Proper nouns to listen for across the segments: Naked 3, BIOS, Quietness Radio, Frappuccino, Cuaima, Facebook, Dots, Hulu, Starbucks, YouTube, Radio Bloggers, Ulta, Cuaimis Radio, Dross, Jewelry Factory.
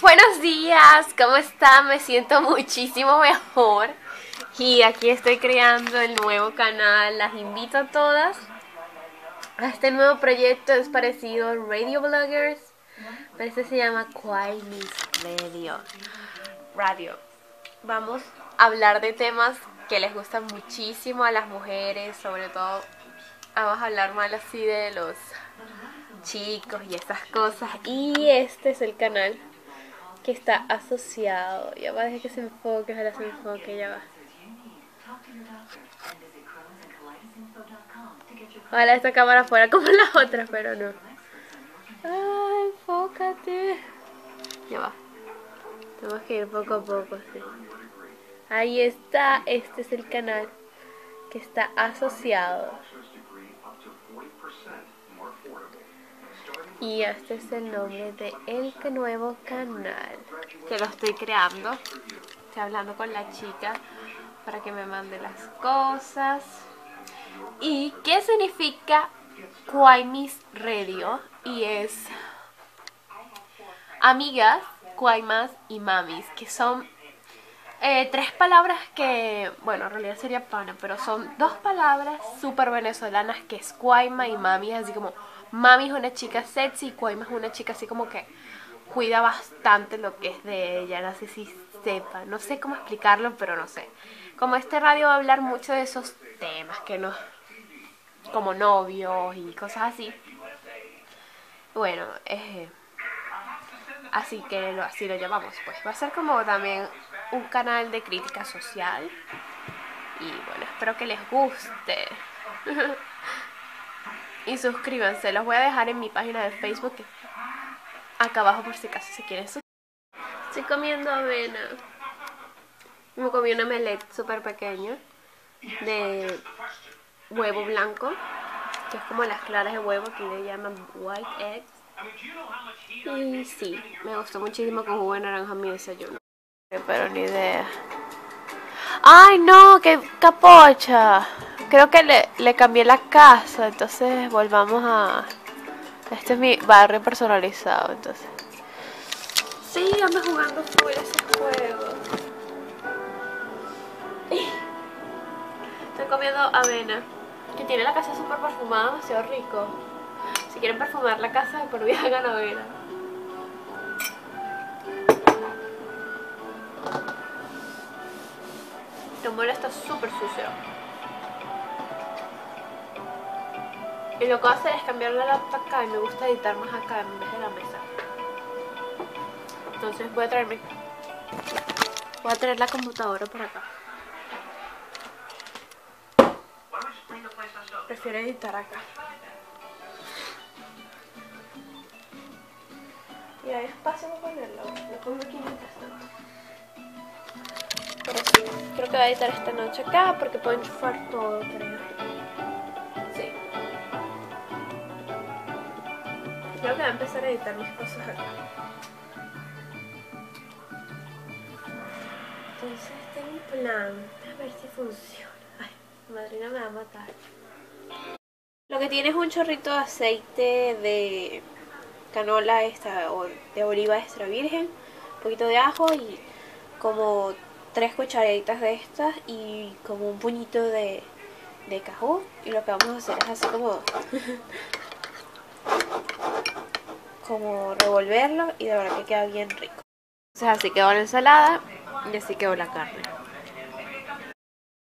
Buenos días, ¿cómo están? Me siento muchísimo mejor. Y aquí estoy creando el nuevo canal. Las invito a todas a este nuevo proyecto. Es parecido a Radio Bloggers, pero este se llama Quietness Radio. Vamos a hablar de temas que les gustan muchísimo a las mujeres. Sobre todo vamos a hablar mal así de los chicos y esas cosas. Y este es el canal que está asociado. Ya va, deja que se enfoque, ojalá se enfoque, ya va. Ojalá esta cámara fuera como la otra, pero no. Ah, enfócate. Ya va. Tenemos que ir poco a poco, sí. Ahí está, este es el canal que está asociado. Y este es el nombre de el nuevo canal que lo estoy creando. Estoy hablando con la chica para que me mande las cosas. ¿Y qué significa Cuaimis Radio? Y es amigas, cuaimas y mamis, que son tres palabras que, bueno, en realidad sería pana, pero son dos palabras súper venezolanas, que es cuaima y mami. Así como mami es una chica sexy y cuaima es una chica así como que cuida bastante lo que es de ella. No sé si sepa, no sé cómo explicarlo, pero no sé. Como este radio va a hablar mucho de esos temas que no, como novios y cosas así. Bueno, así que así lo llamamos, pues. Va a ser como también un canal de crítica social. Y bueno, espero que les guste. Y suscríbanse, los voy a dejar en mi página de Facebook acá abajo por si acaso se quieren suscribir. Estoy comiendo avena. Me comí una omelette súper pequeña de huevo blanco, que es como las claras de huevo, que le llaman white eggs. Y sí, me gustó muchísimo con jugo de naranja mi desayuno. Pero ni idea. ¡Ay, no! ¡Qué capocha! Creo que le cambié la casa, entonces volvamos a... Este es mi barrio personalizado, entonces. Sí, ando jugando full ese juego. Estoy comiendo avena, que tiene la casa súper perfumada, demasiado rico. Si quieren perfumar la casa, por vida hagan avena. El mole está súper sucio. Y lo que voy a hacer es cambiar la laptop acá, y me gusta editar más acá en vez de la mesa. Entonces voy a traer la computadora por acá. Prefiero editar acá. Y hay espacio para ponerlo. Lo pongo aquí mientras tanto. Pero sí, creo que voy a editar esta noche acá porque puedo enchufar todo, creo. Creo que voy a empezar a editar mis cosas acá. Entonces tengo un plan. A ver si funciona. Ay, mi madrina me va a matar. Lo que tiene es un chorrito de aceite de canola extra, o de oliva extra virgen. Un poquito de ajo y como 3 cucharaditas de estas y como un puñito de cajú. Y lo que vamos a hacer es así como revolverlo, y de verdad que queda bien rico. Entonces así quedó la ensalada y así quedó la carne.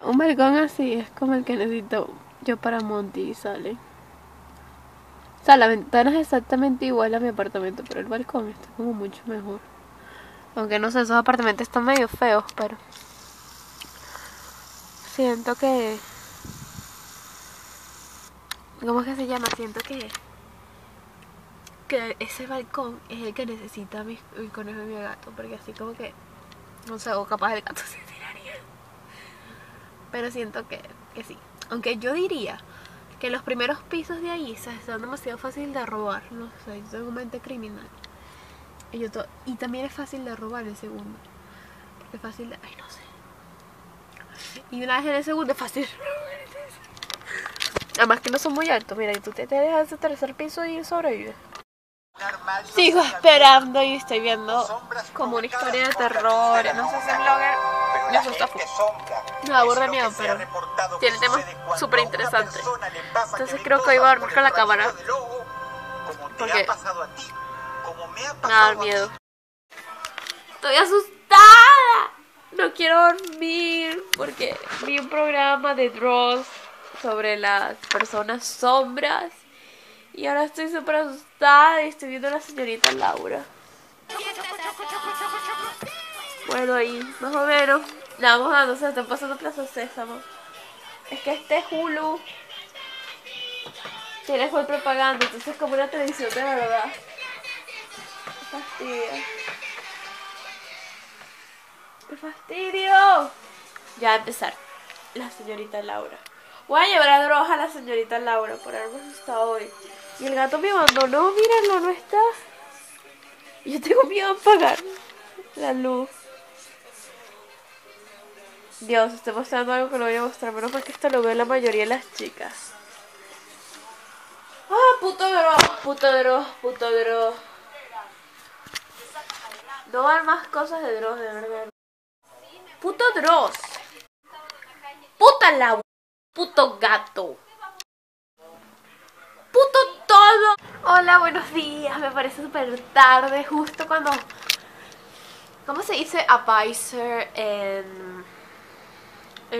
Un balcón así es como el que necesito yo para Monty y Sale. O sea, la ventana es exactamente igual a mi apartamento, pero el balcón está como mucho mejor. Aunque no sé, esos apartamentos están medio feos, pero siento que... ¿Cómo es que se llama? Siento que... ese balcón es el que necesita mi conejo y mi gato, porque así como que no sé, o capaz el gato se tiraría, pero siento que sí. Aunque yo diría que los primeros pisos de ahí se están demasiado fácil de robar. No sé, yo soy un mente criminal y también es fácil de robar el segundo, porque es fácil de... ay, no sé, y una vez en el segundo es fácil de robar el tercero. Además que no son muy altos. Mira, y tú te dejas ese tercer piso y sobrevives. Sigo esperando y estoy viendo como una historia de terror. No sé si es blogger. Me asusta. Me aburre miedo, pero tiene temas súper interesantes. Entonces creo que hoy voy a dormir con la cámara. Porque me da miedo. Estoy asustada. No quiero dormir porque vi un programa de Dross sobre las personas sombras. Y ahora estoy súper asustada y estoy viendo a la señorita Laura. Bueno, ahí, más o menos. Nada, vamos a, no sé, están pasando Plaza Sésamo. Es que este Hulu tiene full propaganda, entonces es como una televisión de verdad. ¡Qué fastidio! ¡Qué fastidio! Ya va a empezar. La señorita Laura. Voy a llevar a Dross a la señorita Laura por haberme asustado hoy. Y el gato me abandonó, mírenlo, no está. Yo tengo miedo a apagar la luz. Dios, estoy mostrando algo que no voy a mostrar, menos mal que esto lo veo la mayoría de las chicas. ¡Ah, puto Dross! ¡Puto Dross! ¡Puto Dross! No van más cosas de Dross, de verdad. ¡Puto Dross! ¡Puta Laura! Puto gato. Puto todo. Hola, buenos días. Me parece súper tarde. Justo cuando... ¿Cómo se dice advisor en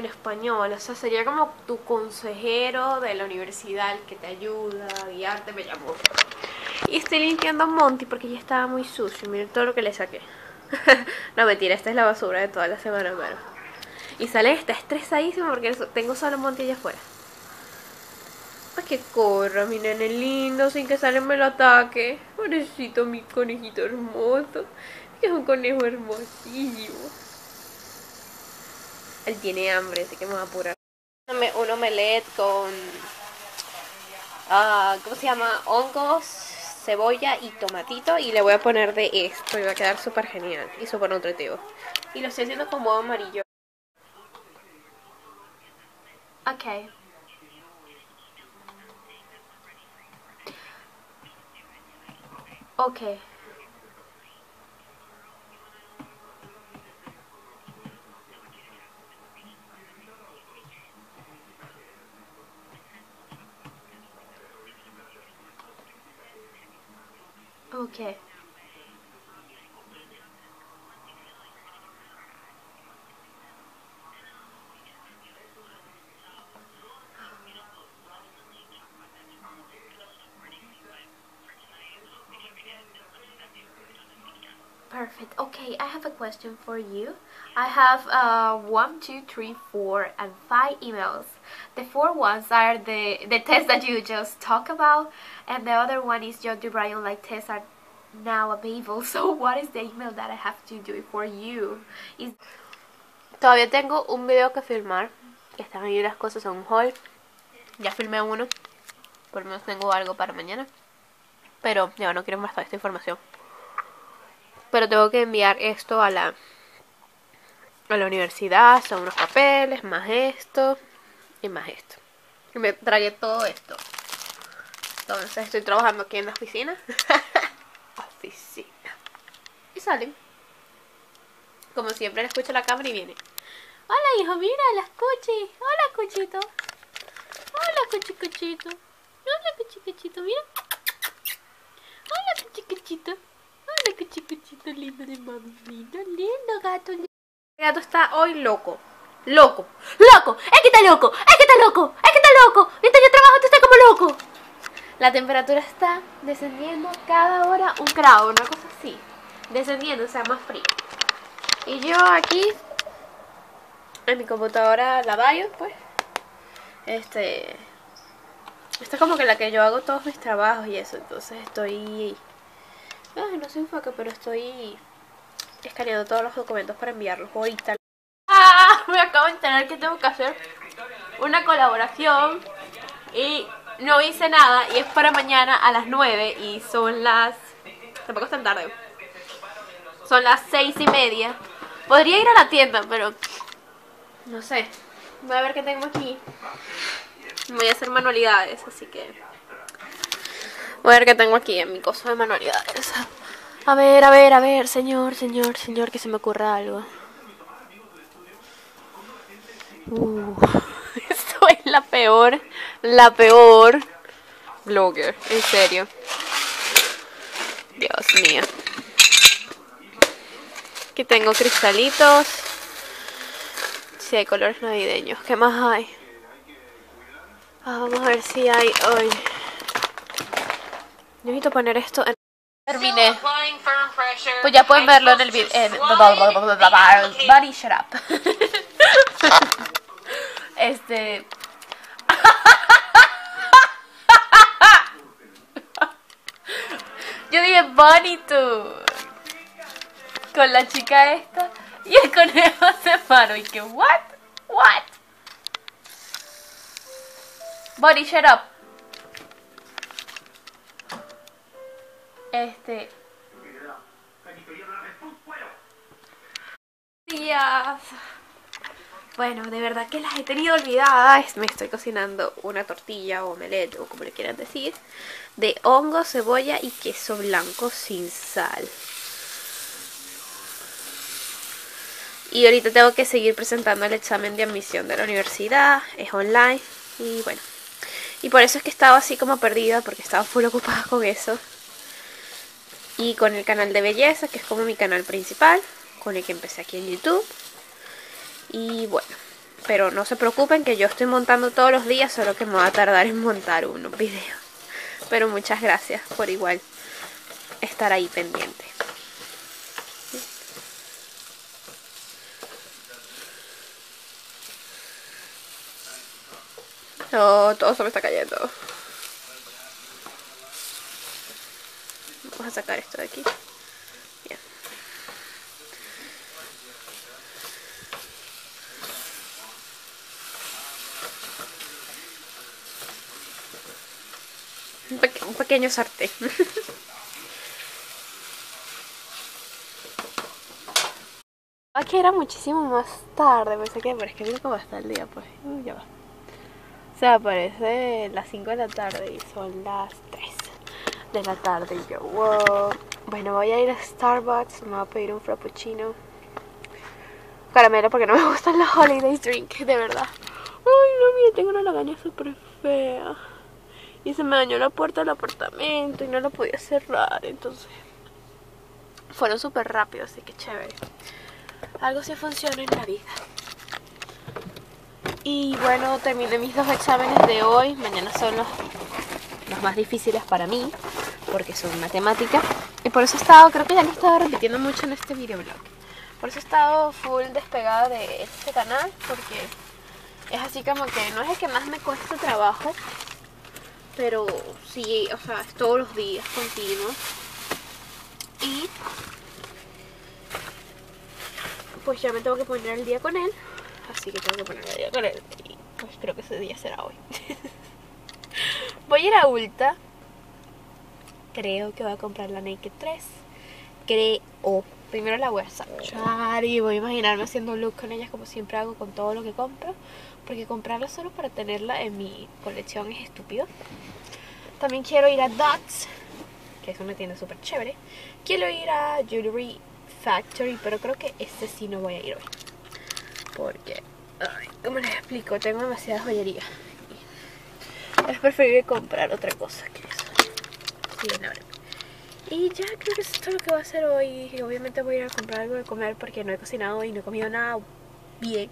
español? O sea, sería como tu consejero de la universidad, el que te ayuda a guiarte. Me llamó. Y estoy limpiando a Monty porque ya estaba muy sucio. Miren todo lo que le saqué. No, mentira. Esta es la basura de toda la semana, hermano. Y sale, está estresadísimo porque tengo solo Monty allá afuera. Ay, que corra, mi nene lindo, sin que Salen me lo ataque. Pobrecito, mi conejito hermoso. Que es un conejo hermosísimo. Él tiene hambre, así que me voy a apurar. Un omelette con... ¿cómo se llama? Hongos, cebolla y tomatito. Y le voy a poner de esto y va a quedar súper genial y súper nutritivo. Y lo estoy haciendo con modo amarillo. Ok. Ok. Ok. Perfect. Okay, I have a question for you. I have 1, 2, 3, 4, and 5 emails. The 4 ones are the tests that you just talked about, and the other one is your DeBryan online tests are now available. So what is the email that I have to do for you? Is... Todavía tengo un video que filmar. Que están ahí las cosas en un haul. Ya filmé uno. Por lo menos tengo algo para mañana. Pero ya no quiero más esta información. Pero tengo que enviar esto a la universidad. Son unos papeles, más esto y más esto. Y me tragué todo esto. Entonces estoy trabajando aquí en la oficina. Oficina. Y salen. Como siempre le escucho la cámara y viene. Hola hijo, mira, las cuchis. Hola cuchito. Hola cuchicuchito. Hola cuchicuchito, mira. Hola cuchicuchito. Hola, qué chiquitito lindo de mami. Lindo, lindo gato. Lindo. El gato está hoy loco. Loco. Loco. Es que está loco. Es que está loco. Es que está loco. Mientras yo trabajo, tú estás como loco. La temperatura está descendiendo cada hora un grado, una cosa así. Descendiendo, o sea, más frío. Y yo aquí, en mi computadora, la BIOS, pues. Esta es como que la que yo hago todos mis trabajos y eso. Entonces estoy... Ay, no se enfoca, pero estoy escaneando todos los documentos para enviarlos ahorita. ¡Ah! Me acabo de enterar que tengo que hacer una colaboración y no hice nada. Y es para mañana a las 9 y son las... Tampoco es tan tarde. Son las 6:30. Podría ir a la tienda, pero... No sé. Voy a ver qué tengo aquí. Voy a hacer manualidades, así que... A ver qué tengo aquí en mi coso de manualidades. A ver, señor, que se me ocurra algo. Esto es la peor blogger, en serio. Dios mío. Aquí tengo cristalitos. Sí, hay colores navideños. ¿Qué más hay? Vamos a ver si hay hoy. Necesito poner esto en... Terminé. Pues ya pueden verlo en el video. Buddy, shut up. Yo dije Bunny tú. Con la chica esta. Y el conejo se paró. Y que what? Buddy, shut up. Días. Bueno, de verdad que las he tenido olvidadas. Me estoy cocinando una tortilla o omelette o como le quieran decir, de hongo, cebolla y queso blanco sin sal. Y ahorita tengo que seguir presentando el examen de admisión de la universidad. Es online. Y bueno, y por eso es que estaba así como perdida, porque estaba full ocupada con eso. Y con el canal de belleza, que es como mi canal principal, con el que empecé aquí en YouTube. Y bueno, pero no se preocupen que yo estoy montando todos los días, solo que me va a tardar en montar unos videos. Pero muchas gracias por igual estar ahí pendiente. Oh, todo se me está cayendo. Vamos a sacar esto de aquí. Bien. Un pequeño sartén. Aquí era muchísimo más tarde, pensé que, pero es que como hasta el día, pues ya va. O sea, aparece las 5 de la tarde y son las 3 de la tarde y yo, wow. Bueno, voy a ir a Starbucks, me voy a pedir un frappuccino. Caramelo, porque no me gustan los holiday drink, de verdad. Ay, no, mira, tengo una lagaña súper fea. Y se me dañó la puerta del apartamento y no la podía cerrar, entonces fueron súper rápidos, así que chévere. Algo sí funciona en la vida. Y bueno, terminé mis dos exámenes de hoy. Mañana son los más difíciles para mí, porque son matemáticas. Y por eso he estado, creo que ya lo he estado repitiendo mucho en este videoblog. Por eso he estado full despegada de este canal, porque es así como que no es el que más me cuesta trabajo. Pero sí, o sea, es todos los días continuos. Y pues ya me tengo que poner al día con él. Así que tengo que poner al día con él. Y pues creo que ese día será hoy. Voy a ir a Ulta. Creo que voy a comprar la Naked 3. Creo. Primero la voy a sacar y voy a imaginarme haciendo un look con ellas, como siempre hago con todo lo que compro. Porque comprarla solo para tenerla en mi colección es estúpido. También quiero ir a Dots, que es una tienda súper chévere. Quiero ir a Jewelry Factory, pero creo que este sí no voy a ir hoy. Porque, ay, ¿cómo les explico? Tengo demasiada joyería. Es preferible comprar otra cosa que eso. Sí, no, no. Y ya creo que eso es todo lo que voy a hacer hoy. Y obviamente voy a ir a comprar algo de comer, porque no he cocinado hoy, no he comido nada bien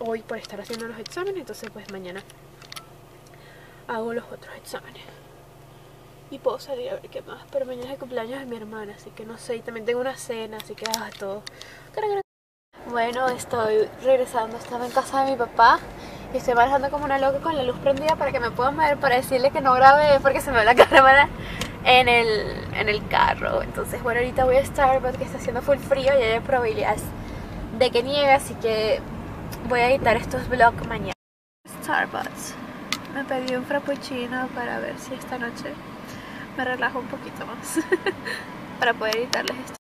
hoy por estar haciendo los exámenes. Entonces pues mañana hago los otros exámenes y puedo salir a ver qué más. Pero mañana es el cumpleaños de mi hermana, así que no sé. Y también tengo una cena, así que todo. Bueno, estoy regresando. Estaba en casa de mi papá y estoy manejando como una loca con la luz prendida para que me puedan ver, para decirle que no grabé porque se me ve la cámara en el carro. Entonces bueno, ahorita voy a Starbucks, que está haciendo full frío y hay probabilidades de que niegue, así que voy a editar estos vlogs mañana. Starbucks. Me pedí un frappuccino para ver si esta noche me relajo un poquito más para poder editarles esto.